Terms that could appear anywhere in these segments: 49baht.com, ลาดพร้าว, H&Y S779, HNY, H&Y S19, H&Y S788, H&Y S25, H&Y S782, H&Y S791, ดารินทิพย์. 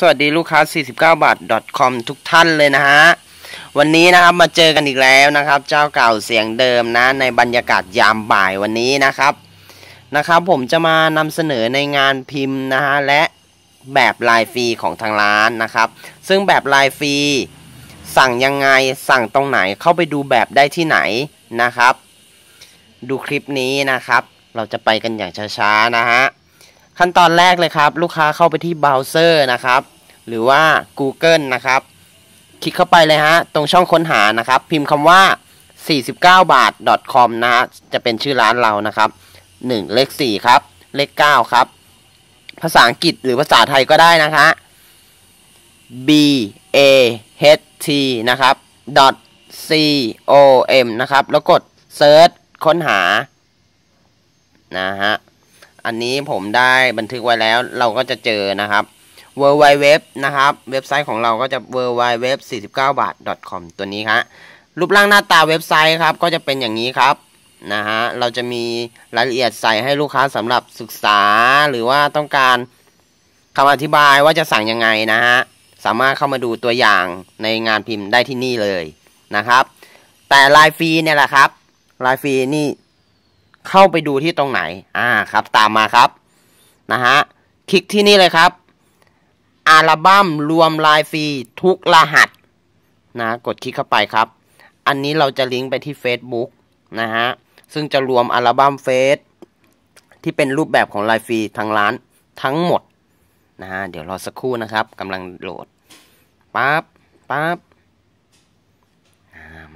สวัสดีลูกค้า 49baht.com ทุกท่านเลยนะฮะวันนี้นะครับมาเจอกันอีกแล้วนะครับเจ้าเก่าเสียงเดิมนะในบรรยากาศยามบ่ายวันนี้นะครับผมจะมานำเสนอในงานพิมพ์นะฮะและแบบลายฟรีของทางร้านนะครับซึ่งแบบลายฟรีสั่งยังไงสั่งตรงไหนเข้าไปดูแบบได้ที่ไหนนะครับดูคลิปนี้นะครับเราจะไปกันอย่างช้าๆนะฮะขั้นตอนแรกเลยครับลูกค้าเข้าไปที่เบราว์เซอร์นะครับหรือว่า Google นะครับคลิกเข้าไปเลยฮะตรงช่องค้นหานะครับพิมพ์คำว่า 49baht.com นะฮะจะเป็นชื่อร้านเรานะครับ1เลข4ครับเลข9ครับภาษาอังกฤษหรือภาษาไทยก็ได้นะคะ BAHT นะครับ .com นะครับแล้วกดเซิร์ชค้นหานะฮะอันนี้ผมได้บันทึกไว้แล้วเราก็จะเจอนะครับ www นะครับเว็บไซต์ของเราก็จะ www.49baht.com ตัวนี้ครับรูปร่างหน้าตาเว็บไซต์ครับก็จะเป็นอย่างนี้ครับนะฮะเราจะมีรายละเอียดใส่ให้ลูกค้าสำหรับศึกษาหรือว่าต้องการคำอธิบายว่าจะสั่งยังไงนะฮะสามารถเข้ามาดูตัวอย่างในงานพิมพ์ได้ที่นี่เลยนะครับแต่ลายฟรีเนี่ยแหละครับลายฟรีนี่เข้าไปดูที่ตรงไหนครับตามมาครับนะฮะคลิกที่นี่เลยครับอัลบั้มรวมลายฟรีทุกรหัสนะกดคลิกเข้าไปครับอันนี้เราจะลิงก์ไปที่ Facebook นะฮะซึ่งจะรวมอัลบั้มเฟซที่เป็นรูปแบบของลายฟรีทางร้านทั้งหมดนะฮะเดี๋ยวรอสักครู่นะครับกำลังโหลดปั๊บ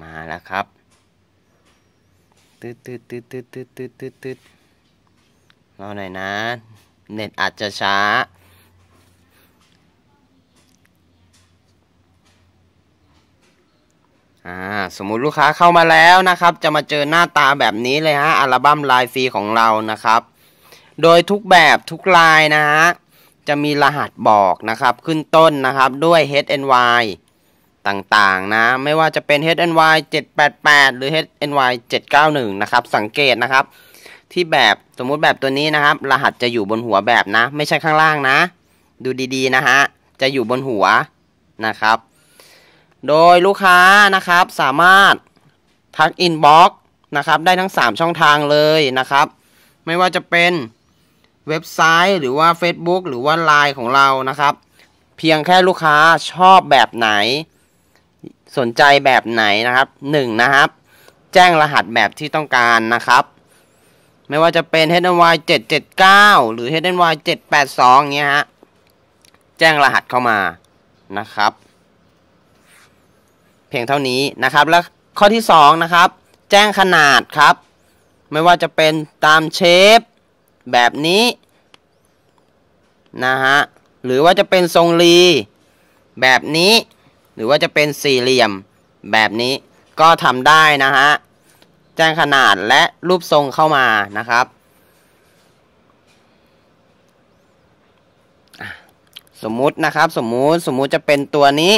มาแล้วครับตืดรอหน่อยนะเน็ตอาจจะช้าสมมุติลูกค้าเข้ามาแล้วนะครับจะมาเจอหน้าตาแบบนี้เลยฮะอัลบั้มลายฟรีของเรานะครับโดยทุกแบบทุกลายนะฮะจะมีรหัสบอกนะครับขึ้นต้นนะครับด้วย HNY ต่างๆนะไม่ว่าจะเป็น H&Y S788 หรือ H&Y S791 นะครับสังเกตนะครับที่แบบสมมุติแบบตัวนี้นะครับรหัสจะอยู่บนหัวแบบนะไม่ใช่ข้างล่างนะดูดีๆนะฮะจะอยู่บนหัวนะครับโดยลูกค้านะครับสามารถทักอินบ็อกซ์นะครับได้ทั้ง3ช่องทางเลยนะครับไม่ว่าจะเป็นเว็บไซต์หรือว่า Facebook หรือว่า LINE ของเรานะครับเพียงแค่ลูกค้าชอบแบบไหนสนใจแบบไหนนะครับ1นะครับแจ้งรหัสแบบที่ต้องการนะครับไม่ว่าจะเป็น H&Y S779 หรือ H&Y S782 เงี้ยฮะแจ้งรหัสเข้ามานะครับเพียงเท่านี้นะครับแล้วข้อที่2นะครับแจ้งขนาดครับไม่ว่าจะเป็นตามเชฟแบบนี้นะฮะหรือว่าจะเป็นทรงรีแบบนี้หรือว่าจะเป็นสี่เหลี่ยมแบบนี้ก็ทำได้นะฮะแจ้งขนาดและรูปทรงเข้ามานะครับสมมุตินะครับสมมุติจะเป็นตัวนี้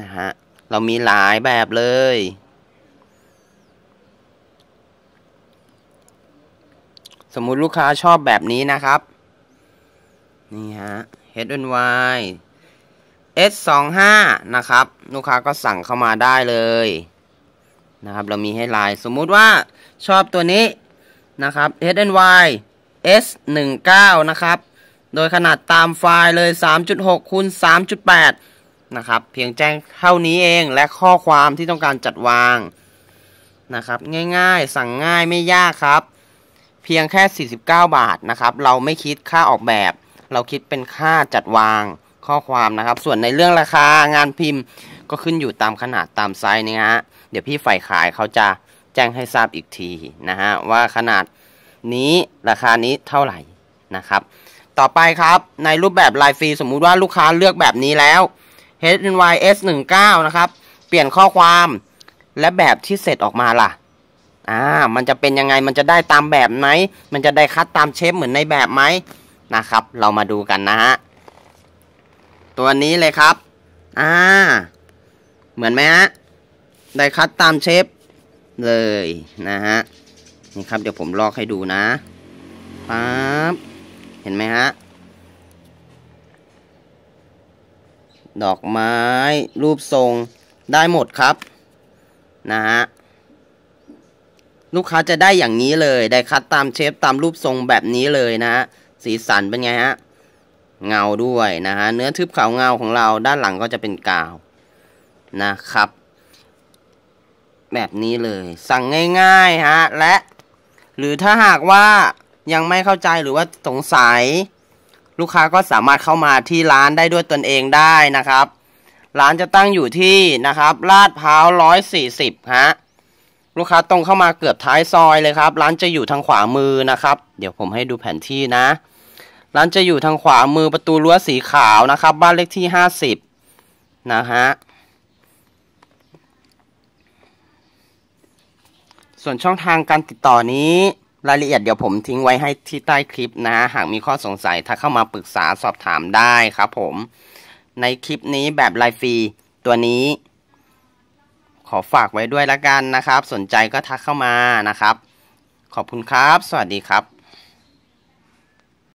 นะฮะเรามีหลายแบบเลยสมมุติลูกค้าชอบแบบนี้นะครับนี่ฮะ H&Y S25 นะครับลูกค้าก็สั่งเข้ามาได้เลยนะครับเรามีให้ลายสมมุติว่าชอบตัวนี้นะครับ H&Y S19 นะครับโดยขนาดตามไฟล์เลย 3.6x3.8 นะครับเพียงแจ้งเท่านี้เองและข้อความที่ต้องการจัดวางนะครับง่ายๆสั่งง่ายไม่ยากครับเพียงแค่49บาทนะครับเราไม่คิดค่าออกแบบเราคิดเป็นค่าจัดวางข้อความนะครับส่วนในเรื่องราคางานพิมพ์ก็ขึ้นอยู่ตามขนาดตามไซส์นี่ฮะเดี๋ยวพี่ฝ่ายขายเขาจะแจ้งให้ทราบอีกทีนะฮะว่าขนาดนี้ราคานี้เท่าไหร่นะครับต่อไปครับในรูปแบบลายฟรีสมมุติว่าลูกค้าเลือกแบบนี้แล้ว H&Y S19 นะครับเปลี่ยนข้อความและแบบที่เสร็จออกมาล่ะมันจะเป็นยังไงมันจะได้ตามแบบไหมมันจะได้คัดตามเชฟเหมือนในแบบไหมนะครับเรามาดูกันนะฮะตัวนี้เลยครับเหมือนไหมฮะได้คัดตามเชฟเลยนะฮะ นี่ครับเดี๋ยวผมลอกให้ดูนะปั๊บเห็นไหมฮะดอกไม้รูปทรงได้หมดครับนะฮะลูกค้าจะได้อย่างนี้เลยได้คัดตามเชฟตามรูปทรงแบบนี้เลยนะฮะสีสันเป็นไงฮะเงาด้วยนะฮะเนื้อทึบขาวเงาของเราด้านหลังก็จะเป็นกาวนะครับแบบนี้เลยสั่งง่ายๆฮะและหรือถ้าหากว่ายังไม่เข้าใจหรือว่าสงสัยลูกค้าก็สามารถเข้ามาที่ร้านได้ด้วยตนเองได้นะครับร้านจะตั้งอยู่ที่นะครับลาดพร้าว140ฮะลูกค้าตรงเข้ามาเกือบท้ายซอยเลยครับร้านจะอยู่ทางขวามือนะครับเดี๋ยวผมให้ดูแผนที่นะร้านจะอยู่ทางขวามือประตูรั้วสีขาวนะครับบ้านเลขที่50นะฮะส่วนช่องทางการติดต่อนี้รายละเอียดเดี๋ยวผมทิ้งไว้ให้ที่ใต้คลิปนะหากมีข้อสงสัยถ้าเข้ามาปรึกษาสอบถามได้ครับผมในคลิปนี้แบบรายฟรีตัวนี้ขอฝากไว้ด้วยละกันนะครับสนใจก็ทักเข้ามานะครับขอบคุณครับสวัสดีครับ